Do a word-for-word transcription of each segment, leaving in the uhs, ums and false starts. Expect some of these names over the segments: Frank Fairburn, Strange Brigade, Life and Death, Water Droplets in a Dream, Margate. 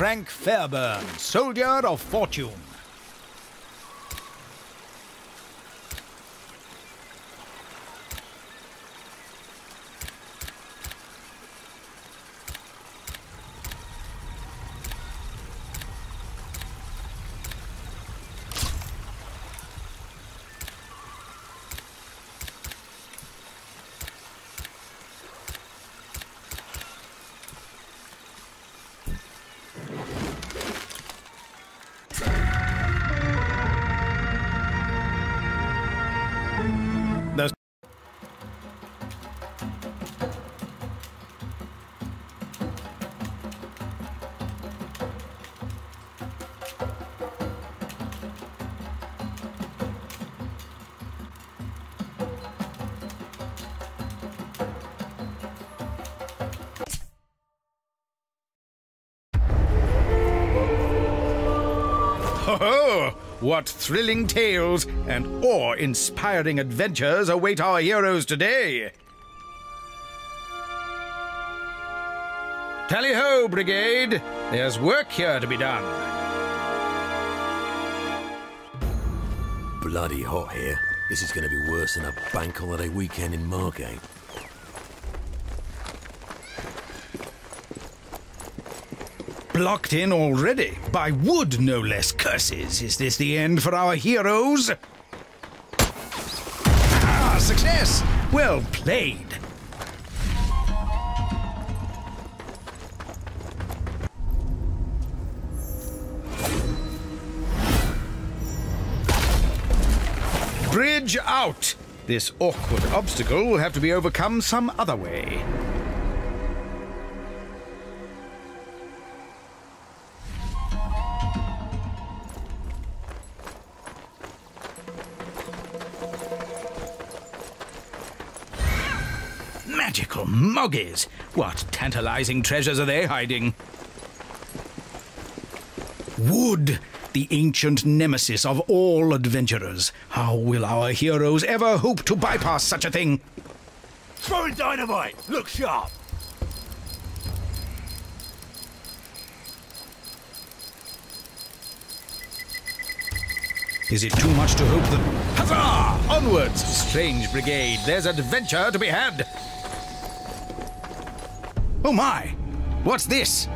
Frank Fairburn, soldier of fortune. Oh, what thrilling tales and awe-inspiring adventures await our heroes today! Tally ho, Brigade! There's work here to be done. Bloody hot here. This is going to be worse than a bank holiday weekend in Margate. Locked in already, by wood no less. Curses, is this the end for our heroes? Ah, success! Well played! Bridge out! This awkward obstacle will have to be overcome some other way. Magical moggies! What tantalizing treasures are they hiding? Wood, the ancient nemesis of all adventurers. How will our heroes ever hope to bypass such a thing? Throwing dynamite! Look sharp! Is it too much to hope that... Huzzah! Onwards, Strange Brigade! There's adventure to be had! Oh my! What's this?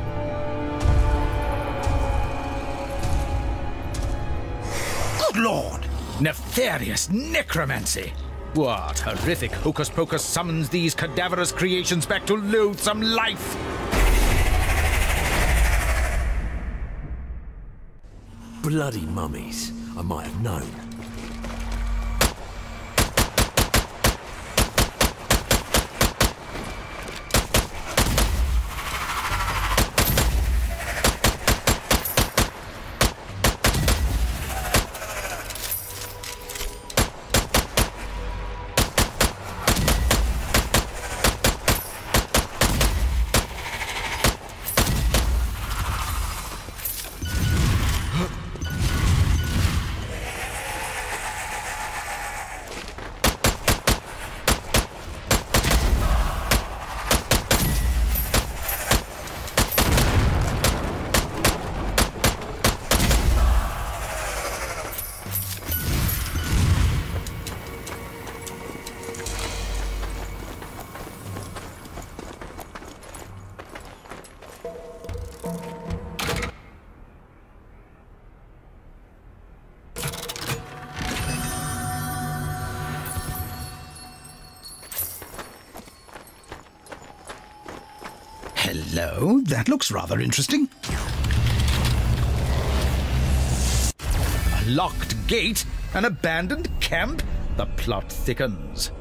Good Lord! Nefarious necromancy! What horrific hocus-pocus summons these cadaverous creations back to loathsome life? Bloody mummies. I might have known. Hello, that looks rather interesting. A locked gate, an abandoned camp, the plot thickens.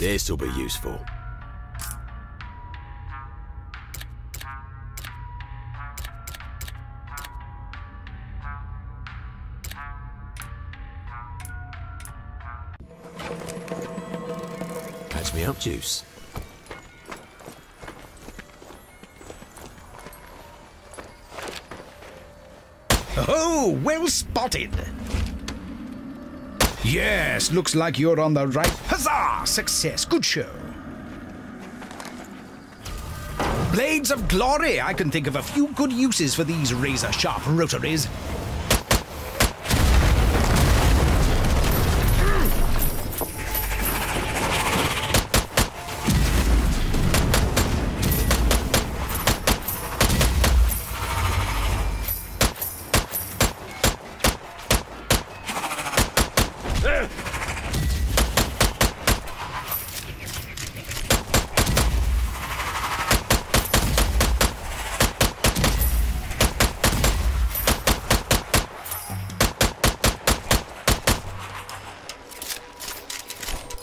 This'll be useful. Catch me up, Juice. Oh, well spotted. Yes, looks like you're on the right. Huzzah! Success. Good show. Blades of glory. I can think of a few good uses for these razor-sharp rotaries.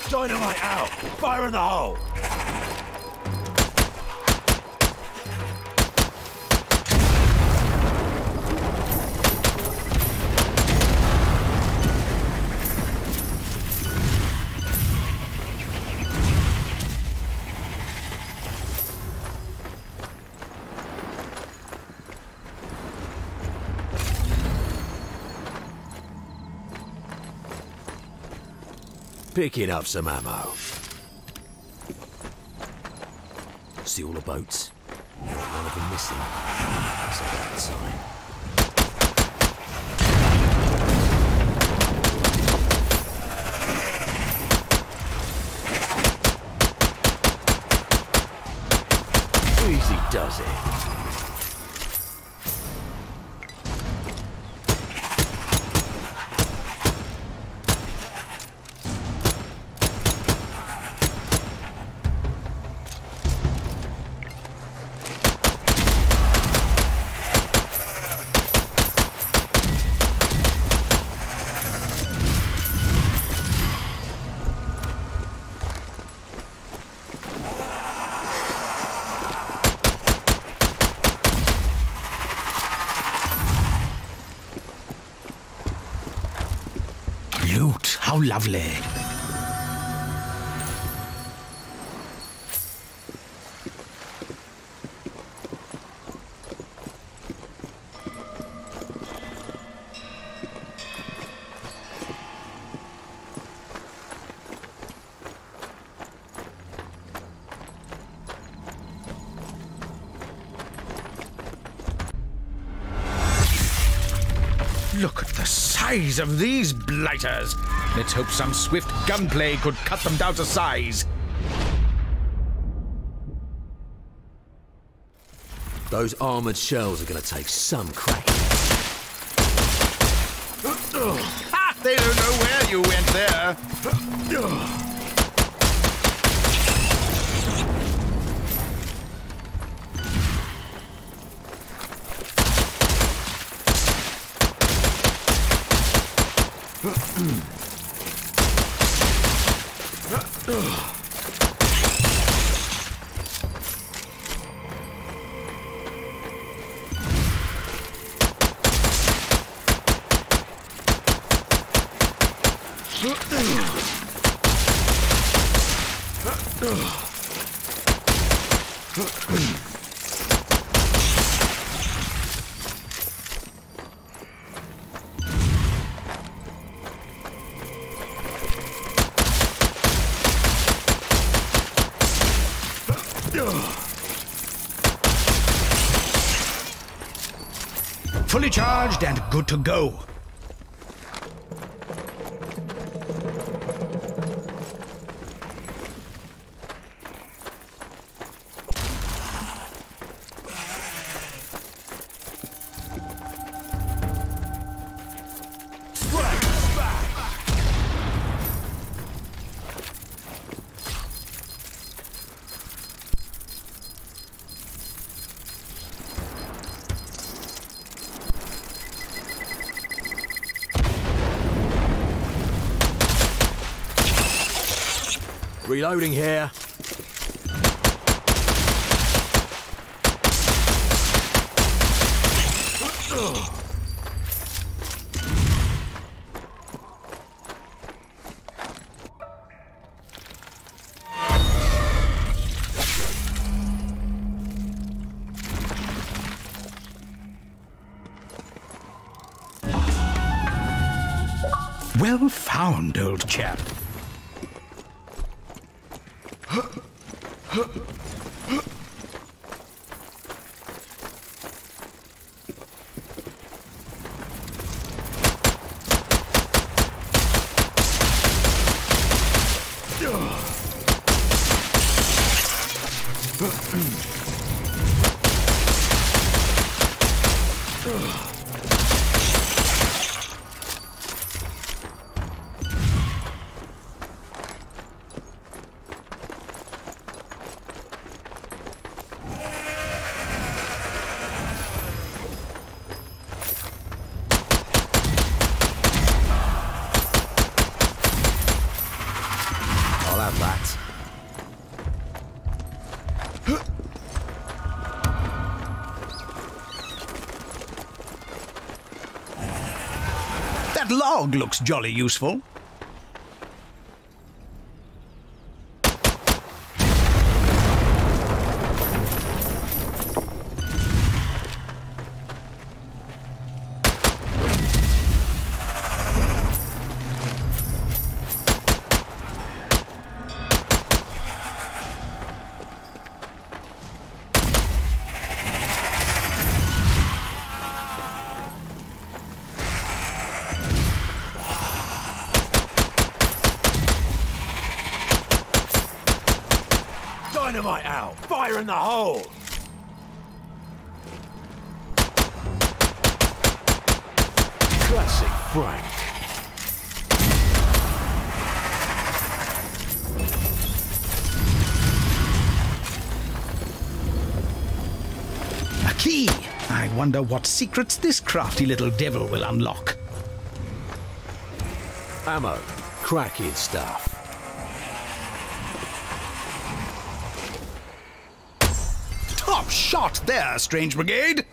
Dynamite out! Fire in the hole! Picking up some ammo. See all the boats? Not one of them missing. That's a bad sign. Easy does it. Loot, how lovely. Look at the size of these blighters. Let's hope some swift gunplay could cut them down to size. Those armored shells are going to take some crack. Ha! They don't know where you went there. Fully charged and good to go. Reloading here. Well found, old chap. That log looks jolly useful. Dynamite out! Fire in the hole! Classic Frank. A key! I wonder what secrets this crafty little devil will unlock. Ammo. Cracking stuff. Top shot there, Strange Brigade!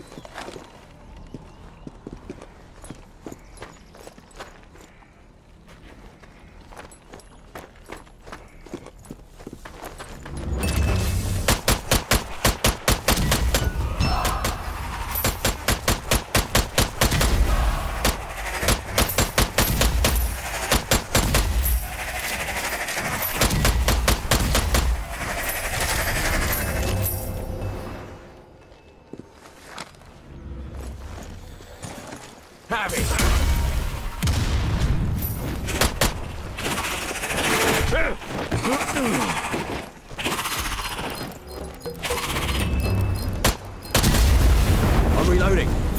Have it. I'm reloading.